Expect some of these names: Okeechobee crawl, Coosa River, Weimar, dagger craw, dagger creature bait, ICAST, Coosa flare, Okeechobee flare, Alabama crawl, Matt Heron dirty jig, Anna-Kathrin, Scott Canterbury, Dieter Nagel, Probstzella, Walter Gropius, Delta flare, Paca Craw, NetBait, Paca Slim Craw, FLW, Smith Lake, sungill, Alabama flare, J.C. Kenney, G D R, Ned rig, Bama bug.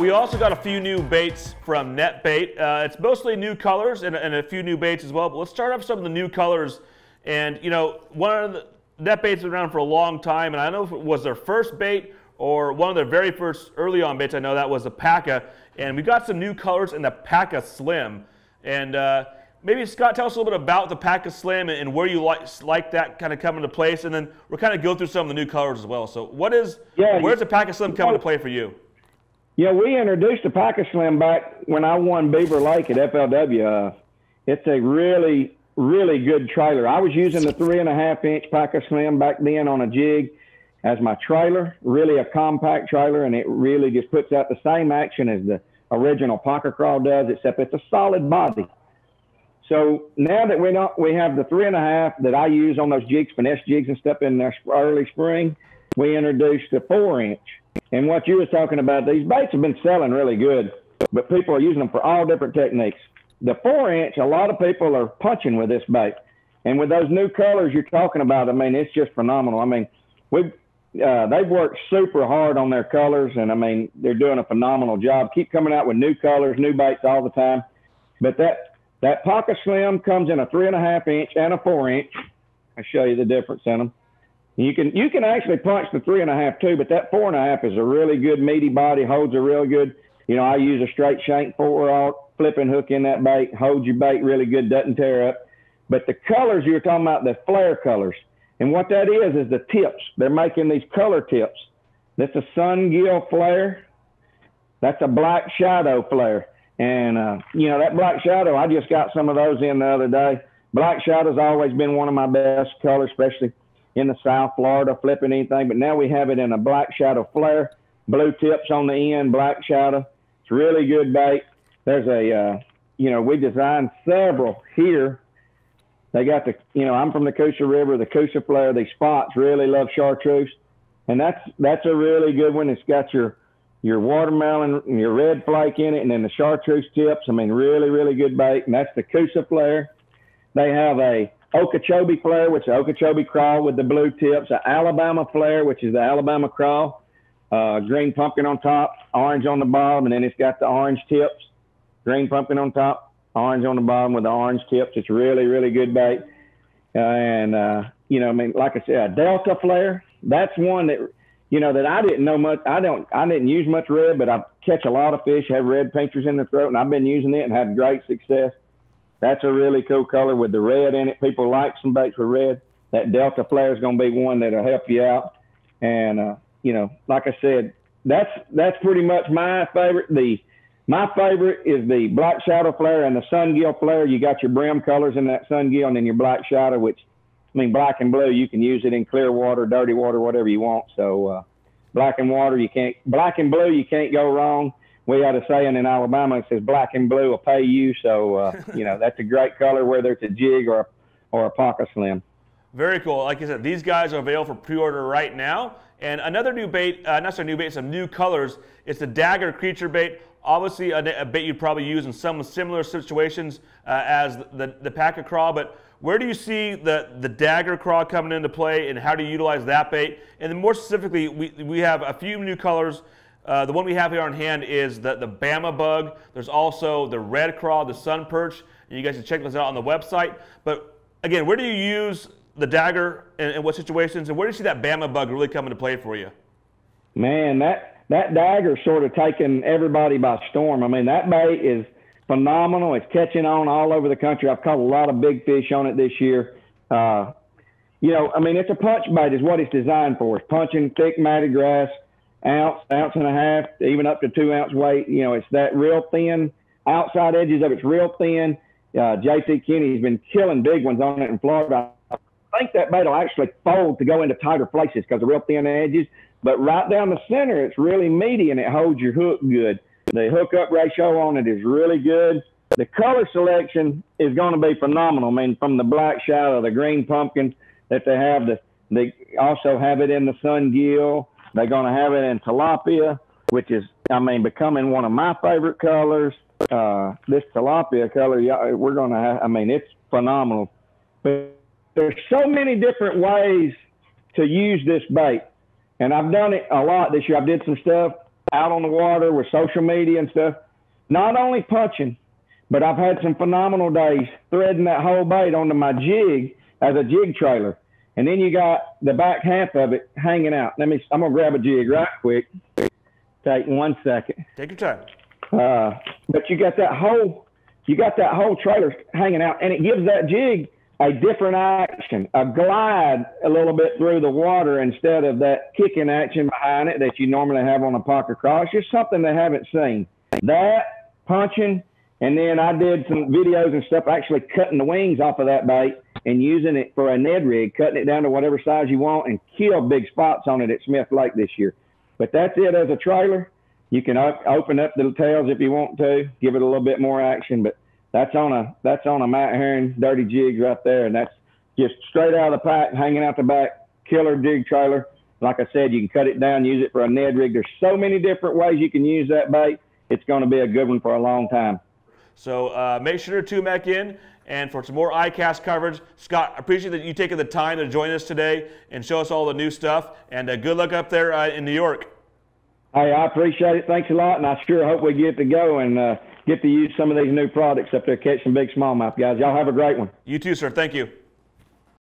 We also got a few new baits from NetBait. It's mostly new colors and a few new baits as well, but let's start up some of the new colors. And you know, one of the NetBait's been around for a long time, and I don't know if it was their first bait or one of their very first early on baits. I know that was the Paca, and we got some new colors in the Paca Slim. And maybe Scott, tell us a little bit about the Paca Slim and where you like that kind of come into place, and then we'll kind of go through some of the new colors as well. So what is, where's the Paca Slim come into play for you? Yeah, we introduced the Paca Slim back when I won Beaver Lake at FLW. It's a really, really good trailer. I was using the 3.5-inch Paca Slim back then on a jig as my trailer, really a compact trailer, and it really just puts out the same action as the original Paca Craw does, except it's a solid body. So now that we have the 3.5 that I use on those jigs, finesse jigs and stuff in the early spring, we introduced the 4-inch. And what you were talking about, these baits have been selling really good, but people are using them for all different techniques. The 4-inch, a lot of people are punching with this bait. And with those new colors you're talking about, I mean, it's just phenomenal. I mean, they've worked super hard on their colors, and I mean, they're doing a phenomenal job. Keep coming out with new colors, new baits all the time. But that Paca Slim comes in a 3.5-inch and a 4-inch. I'll show you the difference in them. You can actually punch the 3.5 too, but that 4.5 is a really good meaty body, holds a real good. You know, I use a straight shank 4-aught, flipping hook in that bait, holds your bait really good, doesn't tear up. But the colors you were talking about, the flare colors, and what that is the tips. They're making these color tips. That's a sungill flare. That's a black shadow flare. And, you know, that black shadow, I just got some of those in the other day. Black shadow's always been one of my best colors, especially in the South Florida, flipping anything. But now we have it in a black shadow flare, blue tips on the end, black shadow. It's really good bait. There's a, you know, we designed several here. They got the, you know, I'm from the Coosa River, the Coosa flare. These spots really love chartreuse. And that's a really good one. It's got your watermelon and your red flake in it, and then the chartreuse tips. I mean, really, really good bait. And that's the Coosa flare. They have a Okeechobee flare, which is Okeechobee crawl with the blue tips, an Alabama flare, which is the Alabama crawl, green pumpkin on top, orange on the bottom, and then it's got the orange tips, green pumpkin on top, orange on the bottom with the orange tips. It's really, really good bait. And you know, I mean, like I said, a Delta flare, that's one that, you know, that I didn't know much. I didn't use much red, but I catch a lot of fish, have red pincers in the throat, and I've been using it and had great success. That's a really cool color with the red in it. People like some baits with red. That Delta flare is going to be one that'll help you out. And, you know, like I said, that's pretty much my favorite. My favorite is the black shadow flare and the sungill flare. You got your brim colors in that sungill and then your black shadow, which, I mean, black and blue, you can use it in clear water, dirty water, whatever you want. So black and blue, you can't go wrong. We had a saying in Alabama, it says black and blue will pay you. So, you know, that's a great color, whether it's a jig or a Paca Slim. Very cool. Like I said, these guys are available for pre-order right now. And another new bait, not so new bait, some new colors. It's the dagger creature bait. Obviously, a bait you'd probably use in some similar situations as the Paca Craw, but where do you see the dagger craw coming into play, and how do you utilize that bait? And then more specifically, we have a few new colors. The one we have here on hand is the Bama bug. There's also the red craw, the sun perch. And you guys can check this out on the website. But again, where do you use the dagger and what situations? And where do you see that Bama bug really come into play for you? Man, that dagger's sort of taking everybody by storm. I mean, that bait is phenomenal. It's catching on all over the country. I've caught a lot of big fish on it this year. You know, I mean, it's a punch bait is what it's designed for. It's punching thick matted grass, ounce and a half, even up to 2-ounce weight. You know, it's that real thin, outside edges of it's real thin. J.C. Kenney's been killing big ones on it in Florida. I think that bait will actually fold to go into tighter places because of real thin edges. But right down the center, it's really meaty and it holds your hook good. The hook-up ratio on it is really good. The color selection is going to be phenomenal. I mean, from the black shadow, the green pumpkin that they have, they also have it in the sungill. They're going to have it in tilapia, which is, I mean, becoming one of my favorite colors. This tilapia color, we're going to have, I mean, it's phenomenal. But there's so many different ways to use this bait. And I've done it a lot this year. I did some stuff out on the water with social media and stuff, not only punching, but I've had some phenomenal days threading that whole bait onto my jig as a jig trailer. And then you got the back half of it hanging out. I'm going to grab a jig right quick. Take 1 second. Take your time. But you got that whole trailer hanging out, and it gives that jig a different action, a glide a little bit through the water instead of that kicking action behind it that you normally have on a Paca Craw. It's just something they haven't seen. That, punching, and then I did some videos and stuff actually cutting the wings off of that bait and using it for a Ned rig, cutting it down to whatever size you want and kill big spots on it at Smith Lake this year. But that's it as a trailer. You can open up the tails if you want to, give it a little bit more action, but that's on a Matt Heron dirty jig right there, and that's just straight out of the pack, hanging out the back, killer jig trailer. Like I said, you can cut it down, use it for a Ned rig. There's so many different ways you can use that bait. It's going to be a good one for a long time. So make sure to tune back in, and for some more ICAST coverage. Scott, I appreciate that you taking the time to join us today and show us all the new stuff, and good luck up there in New York. Hey, I appreciate it. Thanks a lot, and I sure hope we get to go and get to use some of these new products up there, catch some big smallmouth, guys. Y'all have a great one. You too, sir. Thank you.